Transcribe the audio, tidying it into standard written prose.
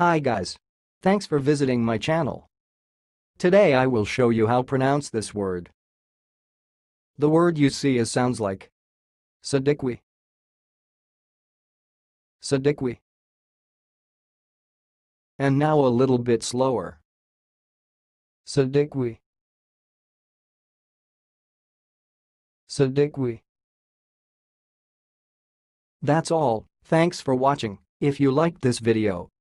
Hi guys. Thanks for visiting my channel. Today I will show you how pronounce this word. The word you see is sounds like Siddiqui. Siddiqui. And now a little bit slower. Siddiqui. Siddiqui. That's all. Thanks for watching. If you liked this video,